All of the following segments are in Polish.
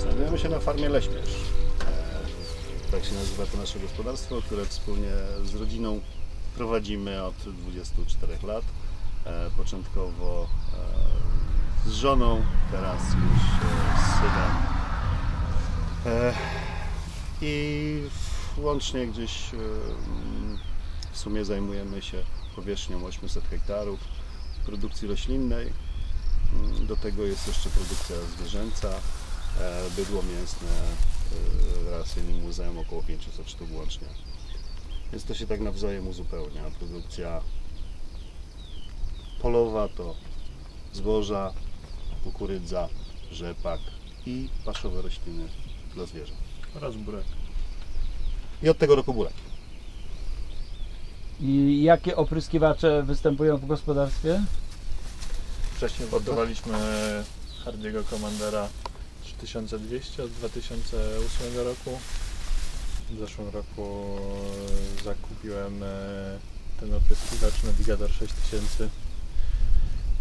Znajdujemy się na farmie Leśmierz. Tak się nazywa to nasze gospodarstwo, które wspólnie z rodziną prowadzimy od 24 lat. Początkowo z żoną, teraz już z synem. I łącznie gdzieś w sumie zajmujemy się powierzchnią 800 hektarów produkcji roślinnej. Do tego jest jeszcze produkcja zwierzęca. Bydło mięsne, rasy limuzeum około 500 sztuk łącznie. Więc to się tak nawzajem uzupełnia. Produkcja polowa to zboża, kukurydza, rzepak i paszowe rośliny dla zwierząt. Oraz burek. I od tego roku burek. I jakie opryskiwacze występują w gospodarstwie? Wcześniej hodowaliśmy Hardiego Commandera 3200 od 2008 roku. W zeszłym roku zakupiłem ten opryskiwacz Navigator 6000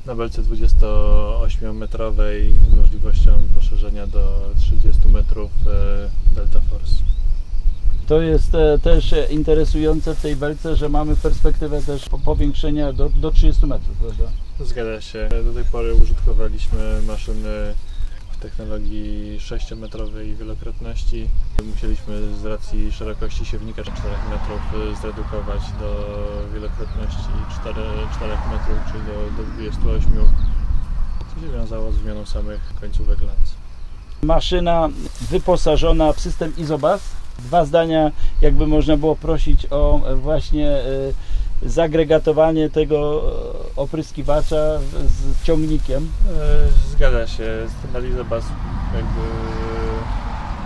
na belce 28-metrowej z możliwością poszerzenia do 30 metrów Delta Force. To jest też interesujące w tej belce, że mamy perspektywę też powiększenia do 30 metrów, prawda? Zgadza się. Do tej pory użytkowaliśmy maszyny technologii 6-metrowej wielokrotności. Musieliśmy z racji szerokości siewnika 4 metrów zredukować do wielokrotności 4 metrów, czyli do 28, co się wiązało z zmianą samych końcówek LANC. Maszyna wyposażona w system Isobus. Dwa zdania, jakby można było prosić o właśnie zagregatowanie tego opryskiwacza z ciągnikiem. Zgadza się, standard Isobus jakby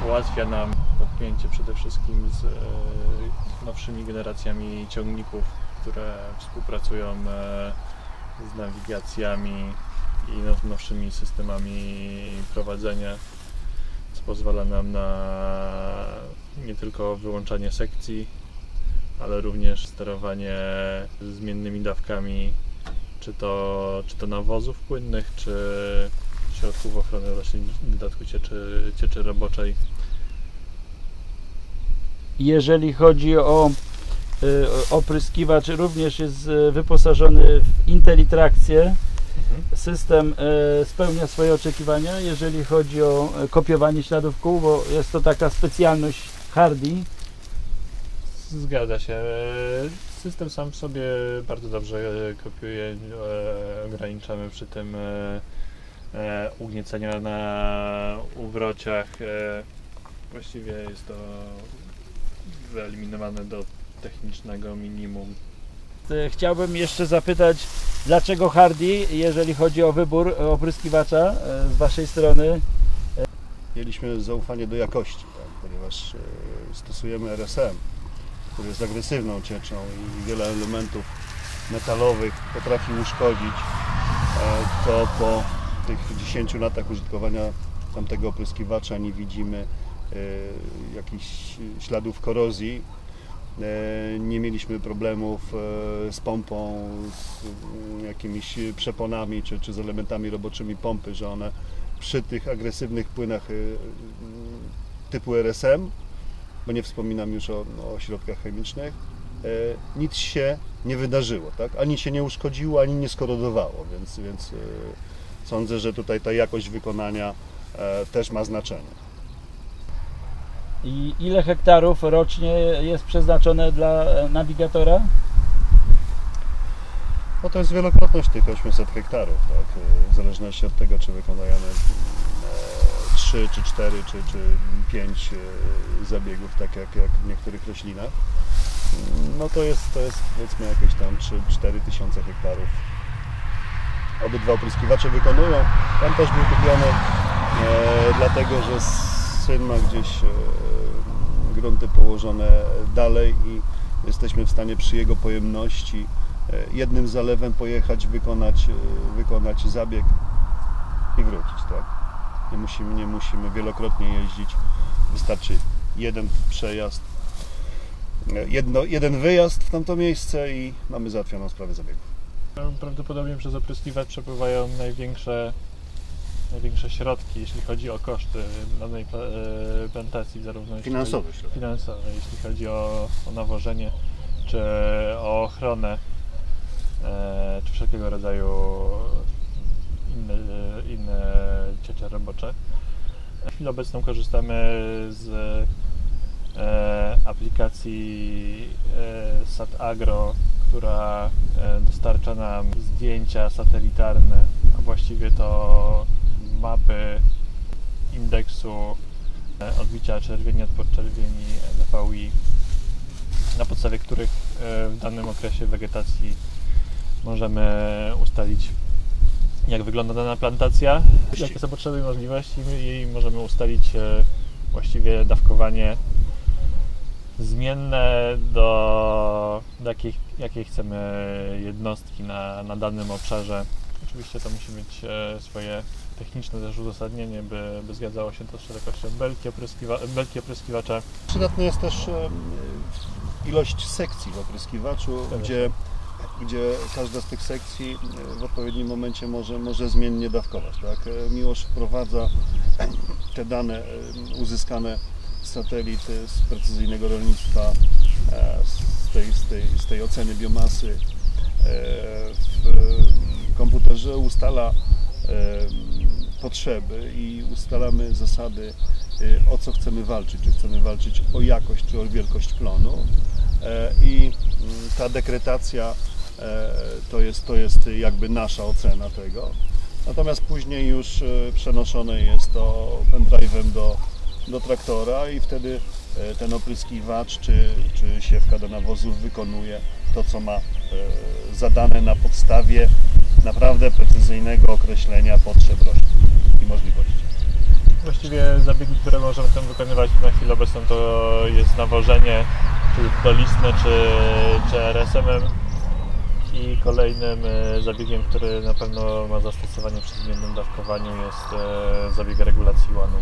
ułatwia nam podpięcie przede wszystkim z nowszymi generacjami ciągników, które współpracują z nawigacjami i nowszymi systemami prowadzenia, co pozwala nam na nie tylko wyłączanie sekcji, ale również sterowanie zmiennymi dawkami, czy to nawozów płynnych, czy środków ochrony roślin, w dodatku cieczy roboczej. Jeżeli chodzi o opryskiwacz, również jest wyposażony w intelitrację. System spełnia swoje oczekiwania, jeżeli chodzi o kopiowanie śladów kół, bo jest to taka specjalność Hardi. Zgadza się. System sam w sobie bardzo dobrze kopiuje. Ograniczamy przy tym ugniecenia na uwrociach. Właściwie jest to wyeliminowane do technicznego minimum. Chciałbym jeszcze zapytać, dlaczego Hardi, jeżeli chodzi o wybór opryskiwacza z Waszej strony? Mieliśmy zaufanie do jakości, tak, ponieważ stosujemy RSM, który jest agresywną cieczą i wiele elementów metalowych potrafi uszkodzić, to po tych 10 latach użytkowania tamtego opryskiwacza nie widzimy jakichś śladów korozji. Nie mieliśmy problemów z pompą, z jakimiś przeponami czy z elementami roboczymi pompy, że one przy tych agresywnych płynach typu RSM, bo nie wspominam już o środkach chemicznych, nic się nie wydarzyło, tak? Ani się nie uszkodziło, ani nie skorodowało, więc sądzę, że tutaj ta jakość wykonania też ma znaczenie. I ile hektarów rocznie jest przeznaczone dla nawigatora? No to jest wielokrotność tych 800 hektarów, tak? W zależności od tego, czy wykonujemy 3, czy 4, czy 5 zabiegów, tak jak w niektórych roślinach. No to jest powiedzmy jakieś tam 3-4 tysiące hektarów. Obydwa opryskiwacze wykonują. Tam też był kupiony dlatego, że syn ma gdzieś grunty położone dalej i jest jesteśmy w stanie przy jego pojemności jednym zalewem pojechać, wykonać zabieg i wrócić, tak? Nie musimy wielokrotnie jeździć, wystarczy jeden przejazd, jeden wyjazd w tamto miejsce i mamy załatwioną sprawę zabiegu. Prawdopodobnie przez opryskiwacz przepływają największe środki, jeśli chodzi o koszty danej plantacji, zarówno finansowe, jeśli chodzi o nawożenie, czy o ochronę, czy wszelkiego rodzaju inne cięcia robocze. W chwili obecną korzystamy z aplikacji SatAgro, która dostarcza nam zdjęcia satelitarne, a właściwie to mapy indeksu odbicia czerwieni od podczerwieni NDVI, na podstawie których w danym okresie wegetacji możemy ustalić, jak wygląda dana plantacja, jakie są potrzeby i możliwości, i możemy ustalić właściwie dawkowanie zmienne do jakiej chcemy jednostki na danym obszarze. Oczywiście to musi mieć swoje techniczne też uzasadnienie, by zgadzało się to z szerokością belki opryskiwacza. Przydatna jest też ilość sekcji w opryskiwaczu, gdzie każda z tych sekcji w odpowiednim momencie może zmiennie dawkować. Tak? Miłosz wprowadza te dane uzyskane z satelit, z precyzyjnego rolnictwa, z tej oceny biomasy w komputerze, ustala potrzeby i ustalamy zasady, o co chcemy walczyć, czy chcemy walczyć o jakość, czy o wielkość plonu, i ta dekretacja to jest jakby nasza ocena tego, natomiast później już przenoszone jest to pendrive'em do traktora i wtedy ten opryskiwacz czy siewka do nawozów wykonuje to, co ma zadane na podstawie naprawdę precyzyjnego określenia potrzeb roślin i możliwości. Właściwie zabiegi, które możemy tam wykonywać na chwilę obecną, to jest nawożenie czy dolistne, czy RSM-em, i kolejnym zabiegiem, który na pewno ma zastosowanie przy zmiennym dawkowaniu, jest zabieg regulacji łanu.